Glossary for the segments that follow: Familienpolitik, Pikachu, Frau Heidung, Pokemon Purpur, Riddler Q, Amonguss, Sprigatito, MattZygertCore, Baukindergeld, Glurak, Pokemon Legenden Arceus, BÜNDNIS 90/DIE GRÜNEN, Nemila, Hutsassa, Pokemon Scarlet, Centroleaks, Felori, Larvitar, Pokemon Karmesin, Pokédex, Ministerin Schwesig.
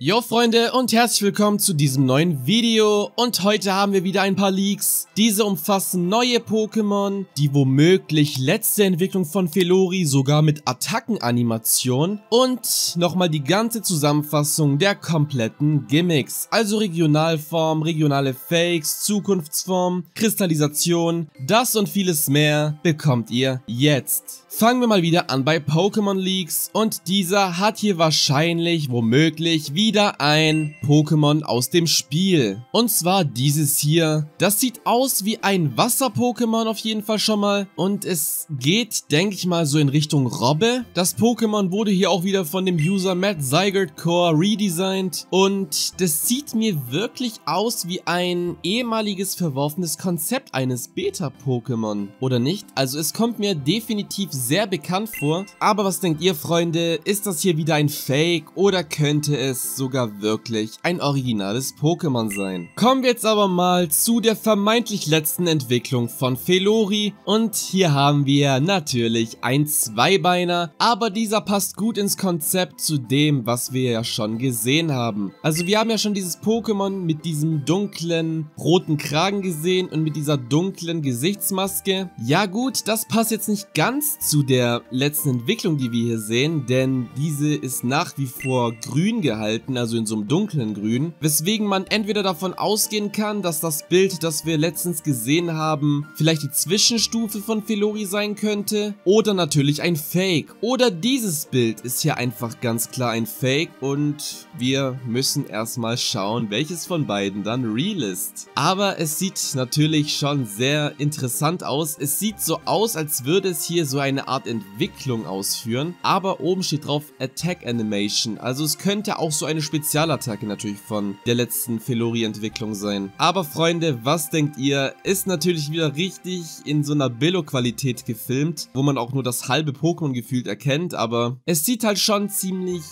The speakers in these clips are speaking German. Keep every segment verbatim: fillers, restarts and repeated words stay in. Yo Freunde und herzlich willkommen zu diesem neuen Video und heute haben wir wieder ein paar Leaks. Diese umfassen neue Pokémon, die womöglich letzte Entwicklung von Felori sogar mit Attackenanimation und nochmal die ganze Zusammenfassung der kompletten Gimmicks, also Regionalform, regionale Fakes, Zukunftsform, Kristallisation, das und vieles mehr bekommt ihr jetzt. Fangen wir mal wieder an bei Pokémon Leaks und dieser hat hier wahrscheinlich womöglich wieder Wieder ein Pokémon aus dem Spiel. Und zwar dieses hier. Das sieht aus wie ein Wasser-Pokémon auf jeden Fall schon mal. Und es geht, denke ich mal, so in Richtung Robbe. Das Pokémon wurde hier auch wieder von dem User MattZygertCore redesigned. Und das sieht mir wirklich aus wie ein ehemaliges verworfenes Konzept eines Beta-Pokémon. Oder nicht? Also es kommt mir definitiv sehr bekannt vor. Aber was denkt ihr, Freunde? Ist das hier wieder ein Fake oder könnte es sogar wirklich ein originales Pokémon sein? Kommen wir jetzt aber mal zu der vermeintlich letzten Entwicklung von Felori und hier haben wir natürlich ein Zweibeiner, aber dieser passt gut ins Konzept zu dem, was wir ja schon gesehen haben. Also wir haben ja schon dieses Pokémon mit diesem dunklen roten Kragen gesehen und mit dieser dunklen Gesichtsmaske. Ja gut, das passt jetzt nicht ganz zu der letzten Entwicklung, die wir hier sehen, denn diese ist nach wie vor grün gehalten, also in so einem dunklen Grün, weswegen man entweder davon ausgehen kann, dass das Bild, das wir letztens gesehen haben, vielleicht die Zwischenstufe von Felori sein könnte oder natürlich ein Fake. Oder dieses Bild ist hier einfach ganz klar ein Fake und wir müssen erstmal schauen, welches von beiden dann real ist. Aber es sieht natürlich schon sehr interessant aus. Es sieht so aus, als würde es hier so eine Art Entwicklung ausführen, aber oben steht drauf Attack Animation, also es könnte auch so eine Spezialattacke natürlich von der letzten Felori-Entwicklung sein. Aber Freunde, was denkt ihr? Ist natürlich wieder richtig in so einer Billo-Qualität gefilmt, wo man auch nur das halbe Pokémon gefühlt erkennt, aber es sieht halt schon ziemlich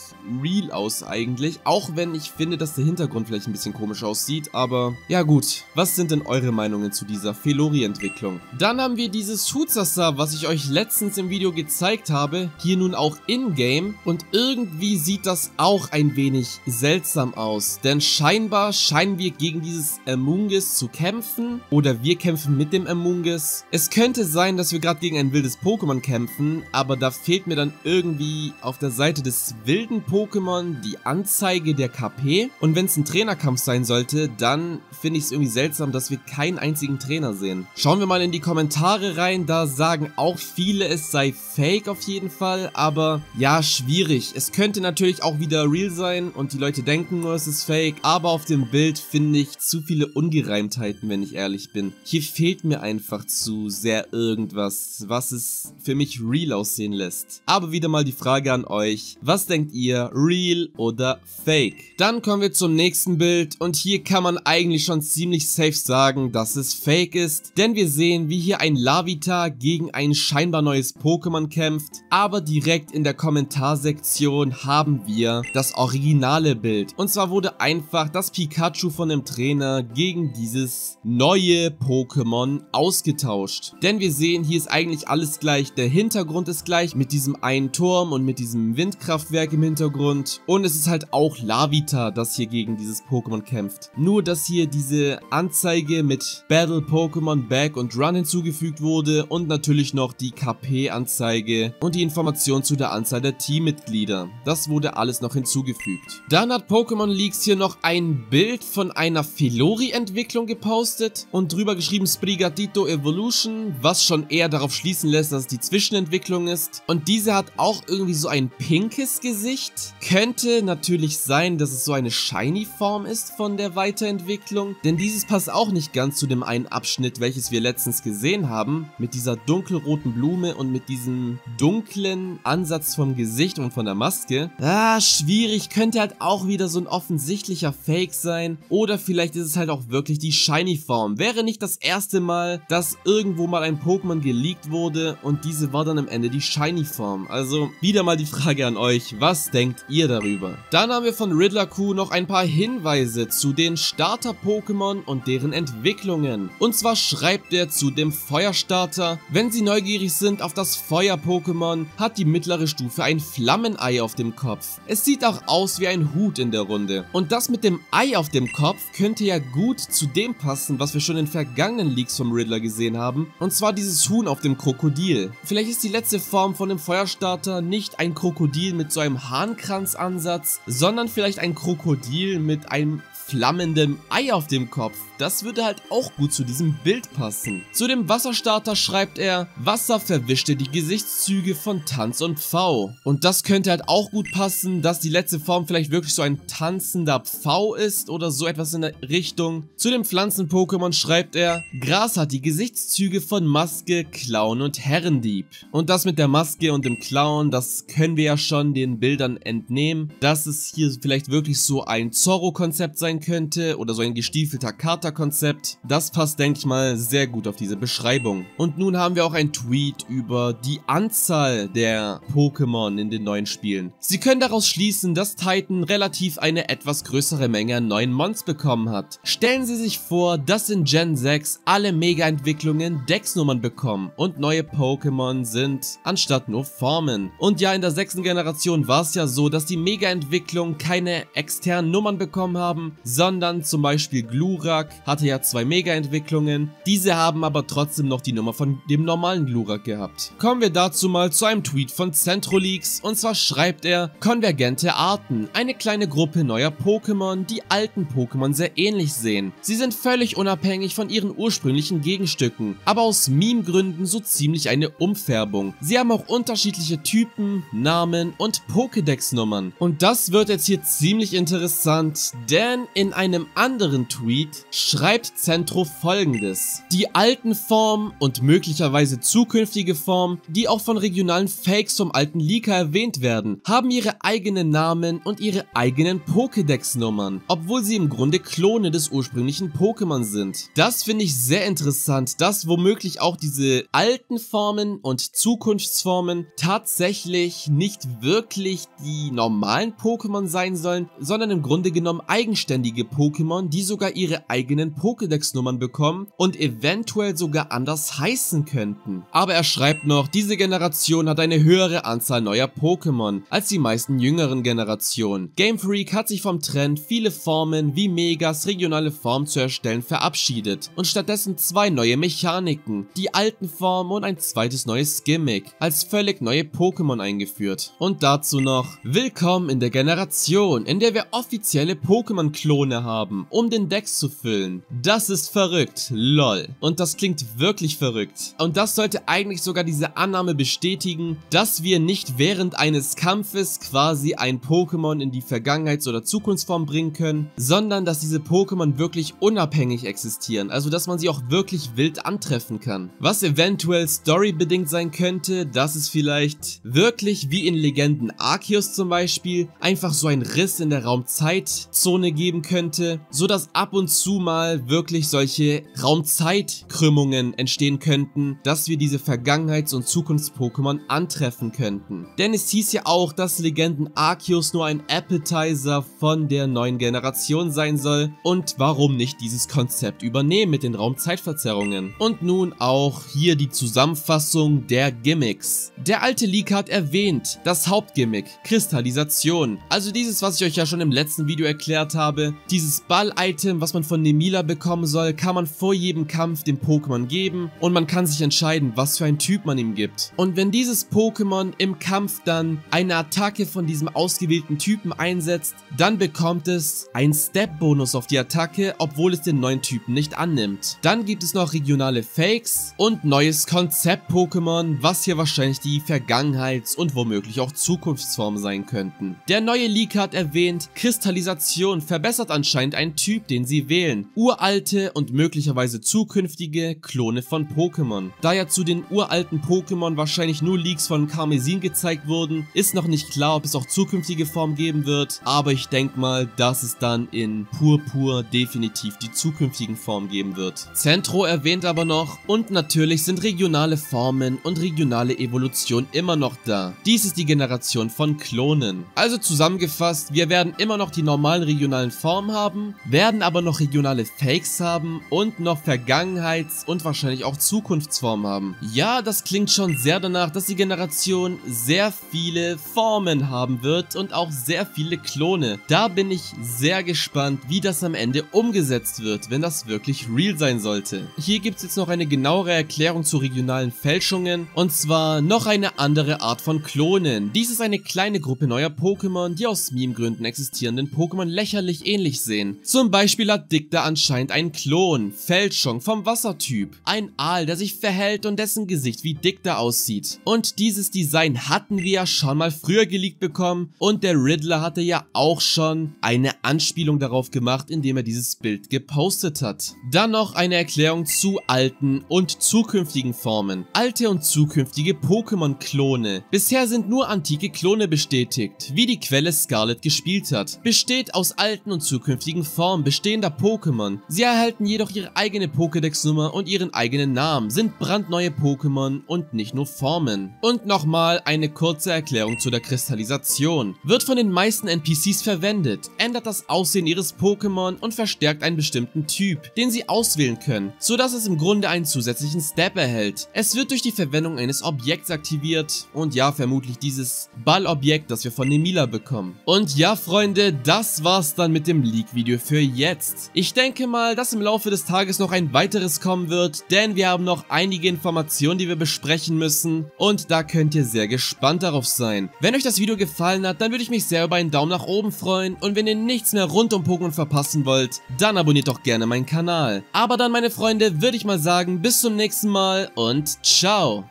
real aus eigentlich, auch wenn ich finde, dass der Hintergrund vielleicht ein bisschen komisch aussieht, aber ja gut. Was sind denn eure Meinungen zu dieser Felori-Entwicklung? Dann haben wir dieses Hutsassa, was ich euch letztens im Video gezeigt habe, hier nun auch in-game und irgendwie sieht das auch ein wenig seltsam aus, denn scheinbar scheinen wir gegen dieses Amonguss zu kämpfen oder wir kämpfen mit dem Amonguss. Es könnte sein, dass wir gerade gegen ein wildes Pokémon kämpfen, aber da fehlt mir dann irgendwie auf der Seite des wilden Pokémon die Anzeige der K P und wenn es ein Trainerkampf sein sollte, dann finde ich es irgendwie seltsam, dass wir keinen einzigen Trainer sehen. Schauen wir mal in die Kommentare rein, da sagen auch viele, es sei Fake auf jeden Fall, aber ja, schwierig. Es könnte natürlich auch wieder real sein und die Leute denken nur, es ist Fake, aber auf dem Bild finde ich zu viele Ungereimtheiten, wenn ich ehrlich bin. Hier fehlt mir einfach zu sehr irgendwas, was es für mich real aussehen lässt. Aber wieder mal die Frage an euch, was denkt ihr, real oder Fake? Dann kommen wir zum nächsten Bild und hier kann man eigentlich schon ziemlich safe sagen, dass es Fake ist, denn wir sehen, wie hier ein Larvitar gegen ein scheinbar neues Pokémon kämpft, aber direkt in der Kommentarsektion haben wir das Original Bild. Und zwar wurde einfach das Pikachu von dem Trainer gegen dieses neue Pokémon ausgetauscht. Denn wir sehen, hier ist eigentlich alles gleich. Der Hintergrund ist gleich mit diesem einen Turm und mit diesem Windkraftwerk im Hintergrund. Und es ist halt auch Larvitar, das hier gegen dieses Pokémon kämpft. Nur, dass hier diese Anzeige mit Battle Pokémon Back und Run hinzugefügt wurde und natürlich noch die K P-Anzeige und die Information zu der Anzahl der Teammitglieder. Das wurde alles noch hinzugefügt. Dann hat Pokémon Leaks hier noch ein Bild von einer Felori-Entwicklung gepostet und drüber geschrieben Sprigatito Evolution, was schon eher darauf schließen lässt, dass es die Zwischenentwicklung ist. Und diese hat auch irgendwie so ein pinkes Gesicht. Könnte natürlich sein, dass es so eine Shiny-Form ist von der Weiterentwicklung, denn dieses passt auch nicht ganz zu dem einen Abschnitt, welches wir letztens gesehen haben, mit dieser dunkelroten Blume und mit diesem dunklen Ansatz vom Gesicht und von der Maske. Ah, schwierig, könnte halt auch wieder so ein offensichtlicher Fake sein oder vielleicht ist es halt auch wirklich die Shiny-Form. Wäre nicht das erste Mal, dass irgendwo mal ein Pokémon geleakt wurde und diese war dann am Ende die Shiny-Form. Also wieder mal die Frage an euch, was denkt ihr darüber? Dann haben wir von Riddler Q noch ein paar Hinweise zu den Starter-Pokémon und deren Entwicklungen. Und zwar schreibt er zu dem Feuerstarter, wenn Sie neugierig sind auf das Feuer-Pokémon hat die mittlere Stufe ein Flammenei auf dem Kopf. Es sieht auch aus wie ein Hut in der Runde. Und das mit dem Ei auf dem Kopf könnte ja gut zu dem passen, was wir schon in vergangenen Leaks vom Riddler gesehen haben. Und zwar dieses Huhn auf dem Krokodil. Vielleicht ist die letzte Form von dem Feuerstarter nicht ein Krokodil mit so einem Hahnkranzansatz, sondern vielleicht ein Krokodil mit einem flammendem Ei auf dem Kopf. Das würde halt auch gut zu diesem Bild passen. Zu dem Wasserstarter schreibt er, Wasser verwischte die Gesichtszüge von Tanz und Pfau. Und das könnte halt auch gut passen, dass die letzte Form vielleicht wirklich so ein tanzender Pfau ist oder so etwas in der Richtung. Zu dem Pflanzen-Pokémon schreibt er, Gras hat die Gesichtszüge von Maske, Clown und Herrendieb. Und das mit der Maske und dem Clown, das können wir ja schon den Bildern entnehmen, dass es hier vielleicht wirklich so ein Zorro-Konzept sein könnte oder so ein gestiefelter Kater-Konzept. Das passt, denke ich mal, sehr gut auf diese Beschreibung. Und nun haben wir auch einen Tweet über die Anzahl der Pokémon in den neuen Spielen. Sie können daraus schließen, dass Titan relativ eine etwas größere Menge an neuen Mons bekommen hat. Stellen Sie sich vor, dass in Gen sechs alle Mega-Entwicklungen Dex-Nummern bekommen und neue Pokémon sind, anstatt nur Formen. Und ja, in der sechsten Generation war es ja so, dass die Mega-Entwicklung keine externen Nummern bekommen haben, sondern zum Beispiel Glurak hatte ja zwei Mega-Entwicklungen, diese haben aber trotzdem noch die Nummer von dem normalen Glurak gehabt. Kommen wir dazu mal zu einem Tweet von Centroleaks, und zwar schreibt er, konvergente Arten, eine kleine Gruppe neuer Pokémon, die alten Pokémon sehr ähnlich sehen. Sie sind völlig unabhängig von ihren ursprünglichen Gegenstücken, aber aus Meme-Gründen so ziemlich eine Umfärbung. Sie haben auch unterschiedliche Typen, Namen und Pokédex-Nummern. Und das wird jetzt hier ziemlich interessant, denn in einem anderen Tweet schreibt Centro folgendes. Die alten Formen und möglicherweise zukünftige Formen, die auch von regionalen Fakes vom alten Leaker erwähnt werden, haben ihre eigenen Namen und ihre eigenen Pokédex-Nummern, obwohl sie im Grunde Klone des ursprünglichen Pokémon sind. Das finde ich sehr interessant, dass womöglich auch diese alten Formen und Zukunftsformen tatsächlich nicht wirklich die normalen Pokémon sein sollen, sondern im Grunde genommen eigenständig Pokémon, die sogar ihre eigenen Pokédex-Nummern bekommen und eventuell sogar anders heißen könnten. Aber er schreibt noch, diese Generation hat eine höhere Anzahl neuer Pokémon als die meisten jüngeren Generationen. Game Freak hat sich vom Trend, viele Formen wie Megas regionale Formen zu erstellen, verabschiedet und stattdessen zwei neue Mechaniken, die alten Formen und ein zweites neues Gimmick, als völlig neue Pokémon eingeführt. Und dazu noch, willkommen in der Generation, in der wir offizielle Pokémon-Klone haben, um den Dex zu füllen. Das ist verrückt, lol. Und das klingt wirklich verrückt. Und das sollte eigentlich sogar diese Annahme bestätigen, dass wir nicht während eines Kampfes quasi ein Pokémon in die Vergangenheits- oder Zukunftsform bringen können, sondern dass diese Pokémon wirklich unabhängig existieren, also dass man sie auch wirklich wild antreffen kann. Was eventuell storybedingt sein könnte, dass es vielleicht wirklich wie in Legenden Arceus zum Beispiel einfach so ein Riss in der Raumzeitzone geben könnte, so dass ab und zu mal wirklich solche Raumzeitkrümmungen entstehen könnten, dass wir diese Vergangenheits- und Zukunfts-Pokémon antreffen könnten. Denn es hieß ja auch, dass Legenden Arceus nur ein Appetizer von der neuen Generation sein soll, und warum nicht dieses Konzept übernehmen mit den Raumzeitverzerrungen. Und nun auch hier die Zusammenfassung der Gimmicks. Der alte Leak hat erwähnt, das Hauptgimmick, Kristallisation, also dieses, was ich euch ja schon im letzten Video erklärt habe. Dieses Ball-Item, was man von Nemila bekommen soll, kann man vor jedem Kampf dem Pokémon geben und man kann sich entscheiden, was für einen Typ man ihm gibt. Und wenn dieses Pokémon im Kampf dann eine Attacke von diesem ausgewählten Typen einsetzt, dann bekommt es einen Step-Bonus auf die Attacke, obwohl es den neuen Typen nicht annimmt. Dann gibt es noch regionale Fakes und neues Konzept-Pokémon, was hier wahrscheinlich die Vergangenheits- und womöglich auch Zukunftsform sein könnten. Der neue Leak hat erwähnt, Kristallisation verbessert verbessert anscheinend einen Typ, den sie wählen. Uralte und möglicherweise zukünftige Klone von Pokémon. Da ja zu den uralten Pokémon wahrscheinlich nur Leaks von Karmesin gezeigt wurden, ist noch nicht klar, ob es auch zukünftige Formen geben wird, aber ich denke mal, dass es dann in Purpur definitiv die zukünftigen Formen geben wird. Centro erwähnt aber noch, und natürlich sind regionale Formen und regionale Evolution immer noch da. Dies ist die Generation von Klonen. Also zusammengefasst, wir werden immer noch die normalen regionalen Form haben, werden aber noch regionale Fakes haben und noch Vergangenheits- und wahrscheinlich auch Zukunftsformen haben. Ja, das klingt schon sehr danach, dass die Generation sehr viele Formen haben wird und auch sehr viele Klone. Da bin ich sehr gespannt, wie das am Ende umgesetzt wird, wenn das wirklich real sein sollte. Hier gibt es jetzt noch eine genauere Erklärung zu regionalen Fälschungen, und zwar noch eine andere Art von Klonen. Dies ist eine kleine Gruppe neuer Pokémon, die aus Meme-Gründen existierenden Pokémon lächerlich ähnlich sehen. Zum Beispiel hat Dicta anscheinend einen Klon, Fälschung vom Wassertyp, ein Aal, der sich verhält und dessen Gesicht wie Dicta aussieht. Und dieses Design hatten wir ja schon mal früher geleakt bekommen, und der Riddler hatte ja auch schon eine Anspielung darauf gemacht, indem er dieses Bild gepostet hat. Dann noch eine Erklärung zu alten und zukünftigen Formen. Alte und zukünftige Pokémon-Klone. Bisher sind nur antike Klone bestätigt, wie die Quelle Scarlet gespielt hat. Besteht aus alten und zukünftigen Formen bestehender Pokémon. Sie erhalten jedoch ihre eigene Pokédex-Nummer und ihren eigenen Namen, sind brandneue Pokémon und nicht nur Formen. Und nochmal eine kurze Erklärung zu der Kristallisation. Wird von den meisten N P Cs verwendet, ändert das Aussehen ihres Pokémon und verstärkt einen bestimmten Typ, den sie auswählen können, sodass es im Grunde einen zusätzlichen Step erhält. Es wird durch die Verwendung eines Objekts aktiviert, und ja, vermutlich dieses Ballobjekt, das wir von Nemila bekommen. Und ja, Freunde, das war's dann mit dem Leak-Video für jetzt. Ich denke mal, dass im Laufe des Tages noch ein weiteres kommen wird, denn wir haben noch einige Informationen, die wir besprechen müssen, und da könnt ihr sehr gespannt darauf sein. Wenn euch das Video gefallen hat, dann würde ich mich sehr über einen Daumen nach oben freuen, und wenn ihr nichts mehr rund um Pokémon verpassen wollt, dann abonniert doch gerne meinen Kanal. Aber dann, meine Freunde, würde ich mal sagen, bis zum nächsten Mal und ciao!